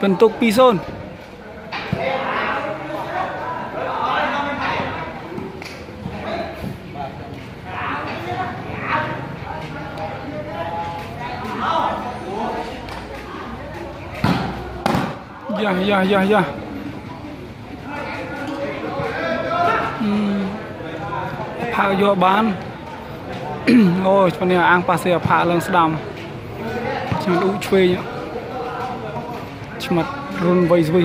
Phần tục pison ya phá vô bán ôi cho nên ăn pa xe phá lên sầm cho đủ chơi nhá mặt run vây vây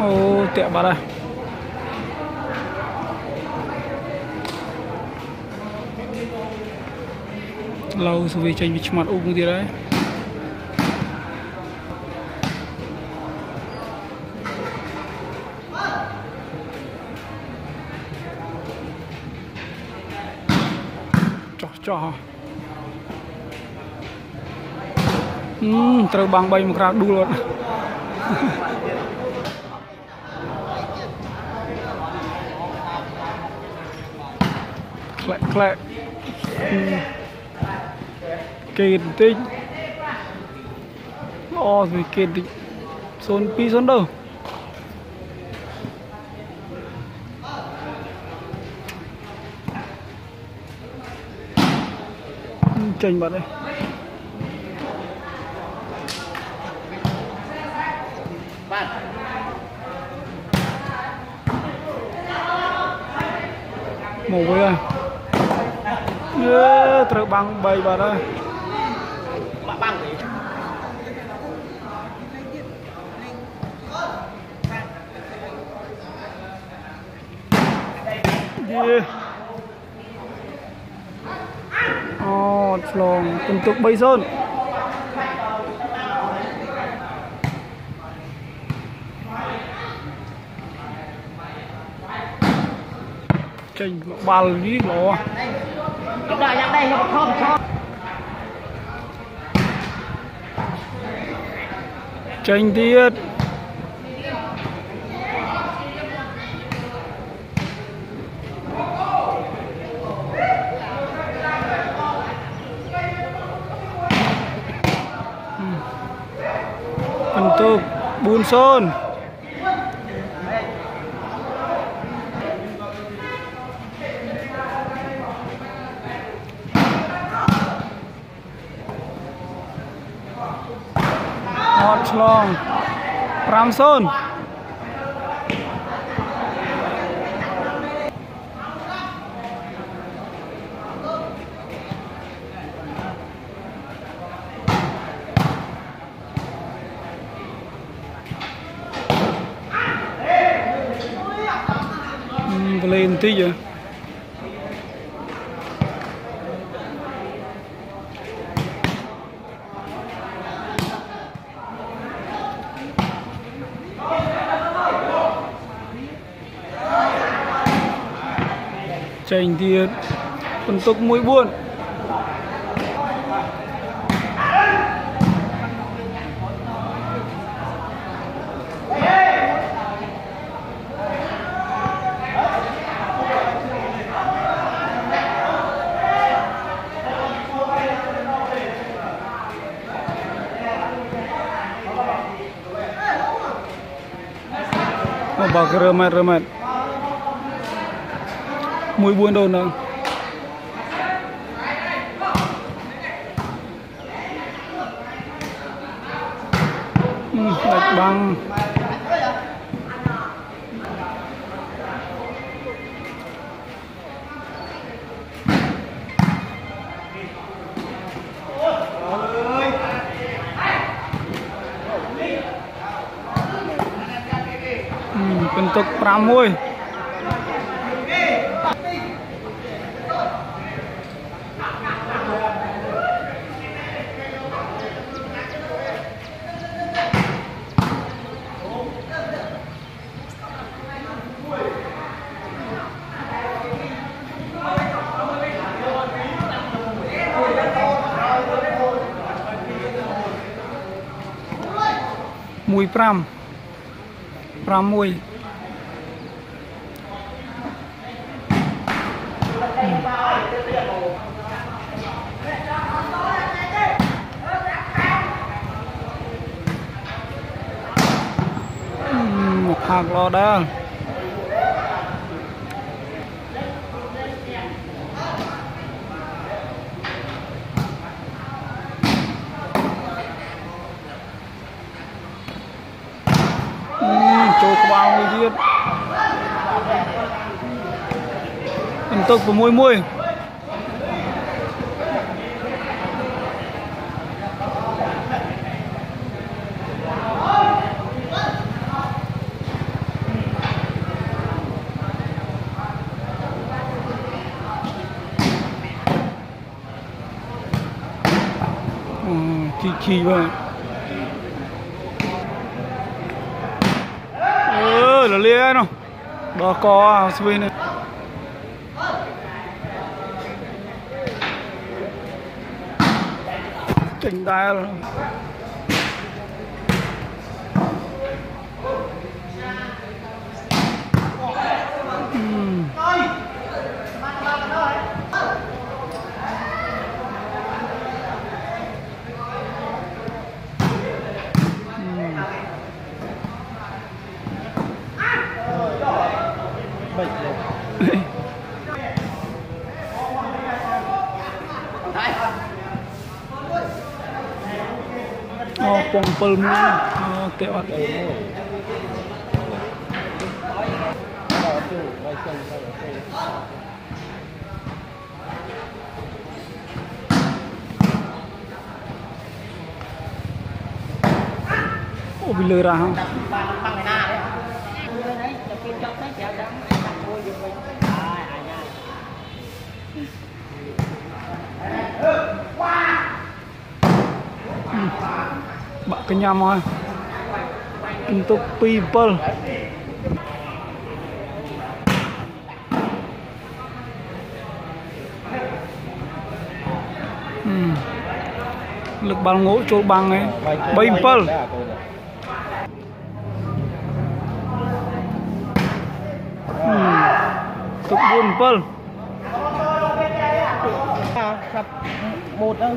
ô tệ bà đây lâu rồi về chơi mặt ung gì đấy Trâu băng bay một ra đu luôn. Lại kẹt tinh o rồi kẹt tinh xôn pi xôn đâu trình bạn đây. Mồ với đây. Trời băng bay vào đây. Long untuk bay zone chênh bal đi lo đợi nhặt đây không chênh tiết bùn sơn ngọt lòng ram sơn lên tí vậy chành thì phần tục mũi buồn bà remet mùi buồn đâu nào đặt băng Bentuk pramui. Mùi pram. Pramui. Một hạt lò đơn. Bentuk pemui-mui. Cici banget. Là lia nó đó có swing này. Chỉnh tay rồi. Pong pelmua, teot. Oh, bila rah. Bak kenyam lah. Untuk people. Lực bằng ngỗ chỗ bằng ấy. People. Tục buôn people. Sắp một đâu.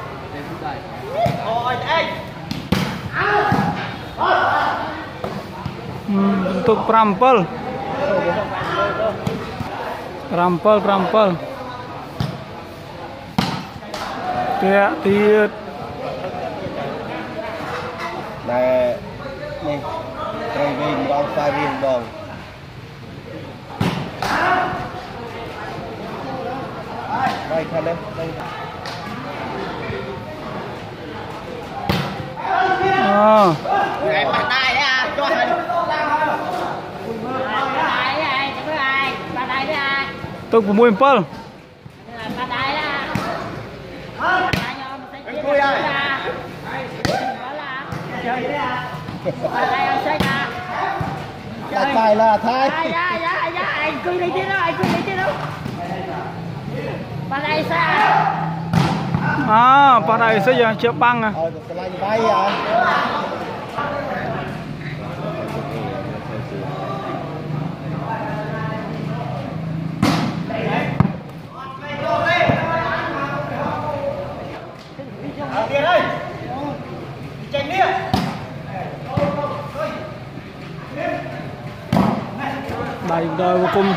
Untuk perampel, perampel, tiat, này, này, training dong, farin dong, đây thằng đấy, đây, tôi của mua em pal. Là thay. Anh cứ đi tiếp đâu, Bà này sẽ giờ chữa băng à. Bài đời vô cùng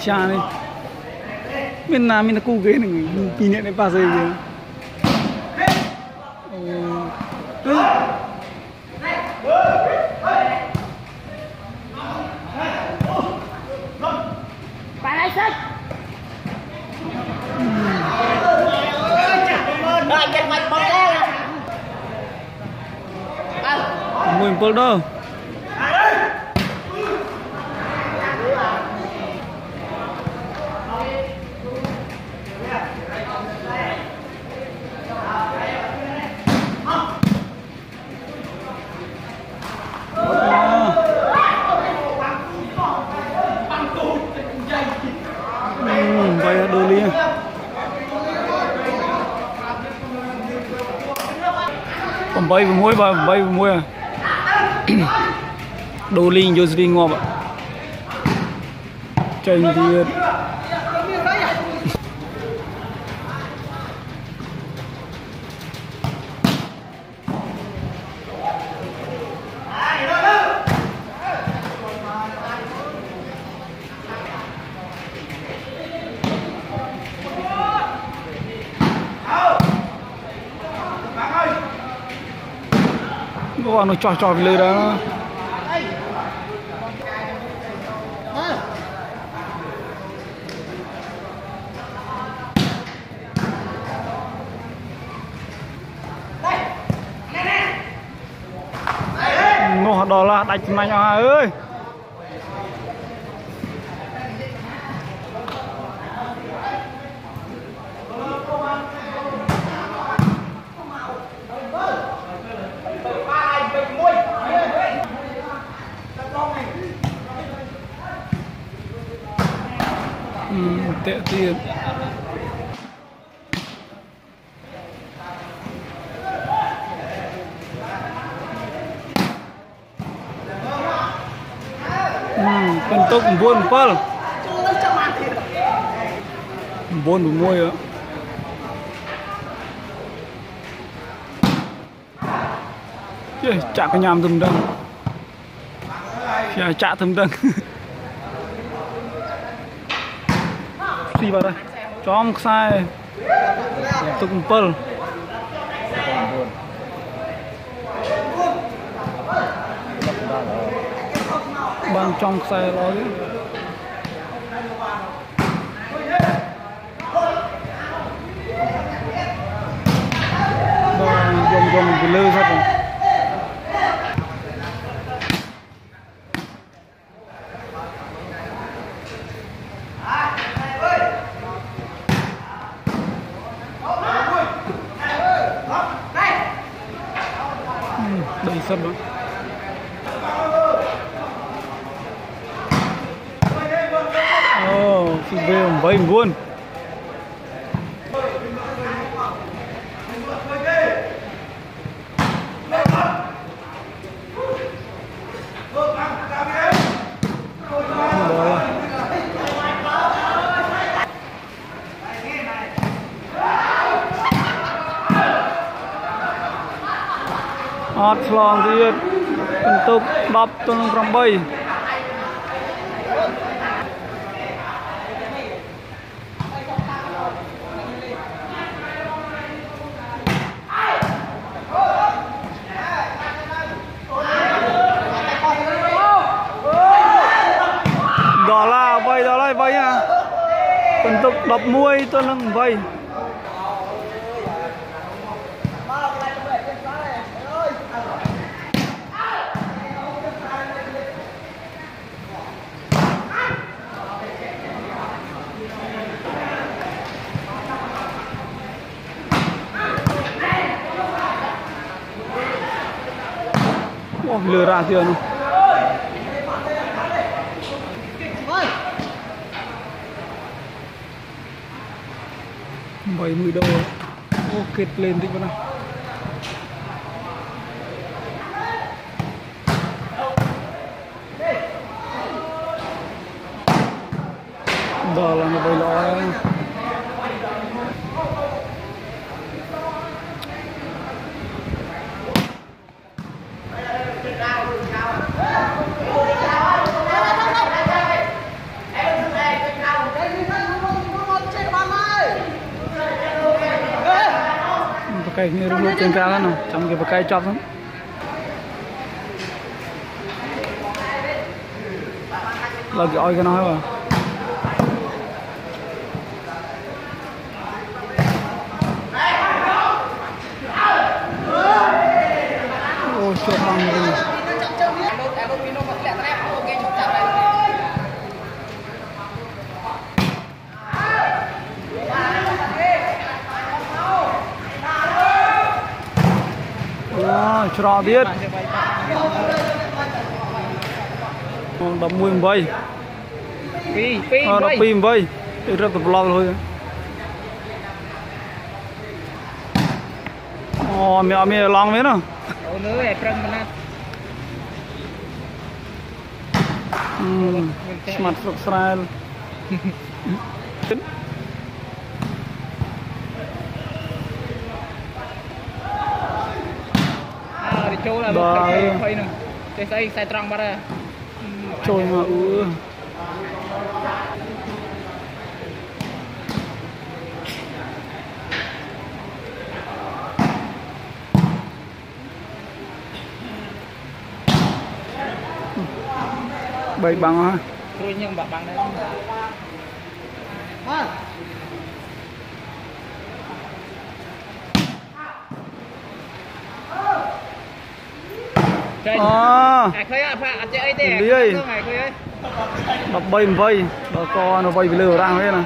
xa đi. Bên Nam mình là cô ghế này, kỷ niệm đến 3 giây gì. Mình bớt đâu. Bay vừa muối và bay vừa muối à. Đồ linh vô đi ngọt ạ. Chanh thiệt. Còn nó trò lừa đó. Nó đỏ là đánh mày à ơi. Tệ tiền. Con tốc buôn pal. Buôn đủ môi á. Chạ cái nhám thầm đăng. Chạ thầm đăng. Đi vào đây. Chóm sai. Tụng pal. Bang trong sai lo đi. Bang dòng lơ hết rồi. Đây sắp đó. Ồ, khi về ông bay luôn. Hot long tiết untuk đập tuần trong bay. Đó là bay à. Untuk đập muôi tuần bay. Lừa ra chưa luôn. Bảy mươi đô. Ô kết lên đi con nào. Đó là nó bay lọ. Hãy subscribe cho kênh Ghiền Mì Gõ để không bỏ lỡ những video hấp dẫn. kayak ini rumah cengkalan loh, cuma kita pakai cap kan. Lagi oi kan apa? Oh, coba ini. Trò biết đập mui bay đập pin bay rất tập lo thôi mẹ mẹ long biết không mặt sọc sài chỗ là một cái quay nè, cái xây xây trăng bát à, trôi mà ư, bay bằng ha, trôi nhưng bạc bằng đấy, ha. Đi đập bay vây bà con nó vây bị lừa ra thế này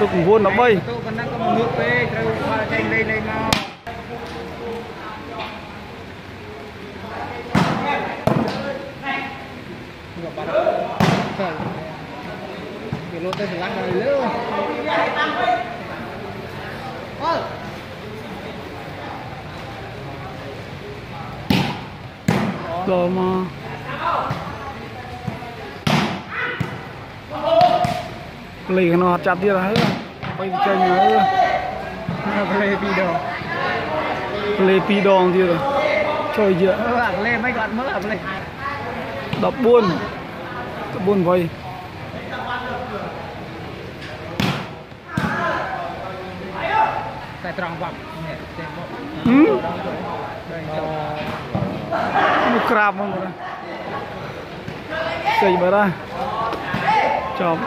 tôi cũng buồn nó bay rồi mà lì nó chặt đi là hết rồi, chơi nhớ, play pi đòn đi rồi, chơi dựa, đập buôn vây, nó crab không rồi, chơi bả ra, chọc